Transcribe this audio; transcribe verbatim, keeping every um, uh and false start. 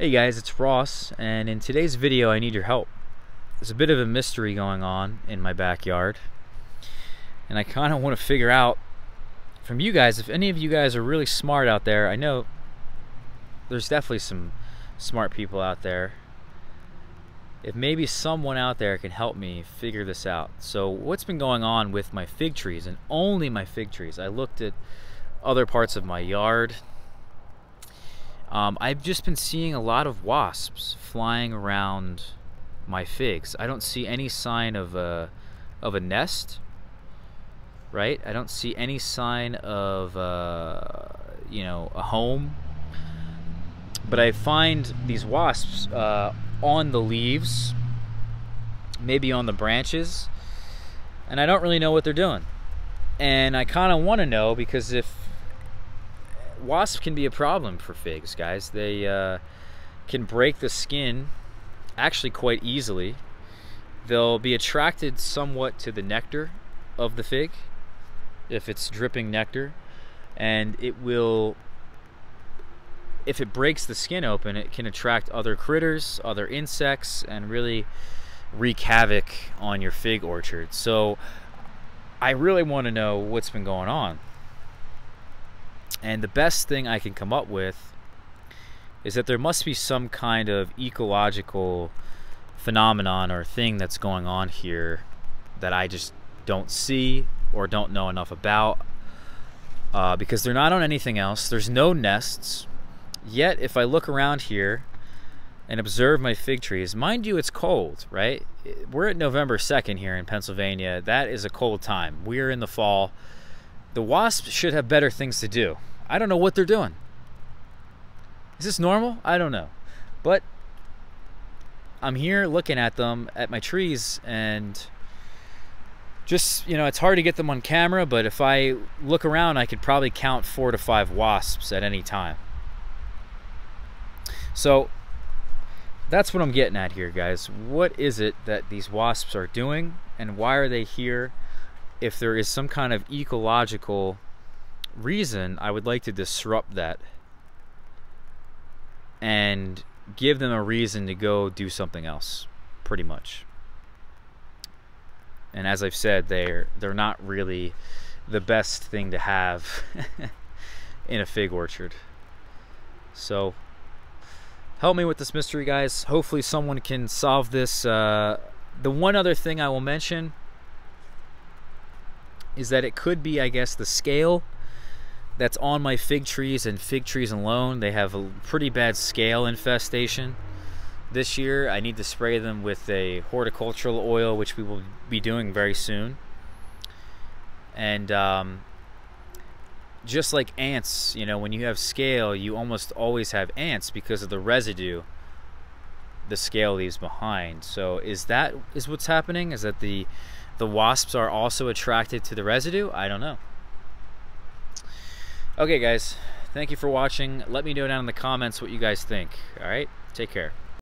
Hey guys, it's Ross, and in today's video I need your help. There's a bit of a mystery going on in my backyard, and I kind of want to figure out from you guys, if any of you guys are really smart out there. I know there's definitely some smart people out there. If maybe someone out there can help me figure this out. So what's been going on with my fig trees, and only my fig trees? I looked at other parts of my yard. Um, I've just been seeing a lot of wasps flying around my figs. I don't see any sign of a, of a nest, right? I don't see any sign of a, you know, a home. But I find these wasps uh, on the leaves, maybe on the branches, and I don't really know what they're doing. And I kind of want to know, because if wasps can be a problem for figs, guys. They uh, can break the skin actually quite easily. They'll be attracted somewhat to the nectar of the fig, if it's dripping nectar, and it will, if it breaks the skin open, it can attract other critters, other insects, and really wreak havoc on your fig orchard. So I really want to know what's been going on. And the best thing I can come up with is that there must be some kind of ecological phenomenon or thing that's going on here that I just don't see or don't know enough about, uh, because they're not on anything else. There's no nests. Yet if I look around here and observe my fig trees, mind you, it's cold, right? We're at November second here in Pennsylvania. That is a cold time. We're in the fall. The wasps should have better things to do. I don't know what they're doing. Is this normal? I don't know. But I'm here looking at them, at my trees, and just, you know, it's hard to get them on camera, but if I look around, I could probably count four to five wasps at any time. So that's what I'm getting at here, guys. What is it that these wasps are doing, and why are they here? If there is some kind of ecological reason, I would like to disrupt that and give them a reason to go do something else, pretty much. And as I've said, they're, they're not really the best thing to have in a fig orchard. So help me with this mystery, guys. Hopefully someone can solve this. Uh, the one other thing I will mention is that it could be, I guess, the scale that's on my fig trees, and fig trees alone. They have a pretty bad scale infestation this year. I need to spray them with a horticultural oil, which we will be doing very soon. And um, just like ants, you know, when you have scale, you almost always have ants because of the residue the scale leaves behind. So is that is what's happening? Is that the The wasps are also attracted to the residue? I don't know. Okay guys, thank you for watching. Let me know down in the comments what you guys think. All right, take care.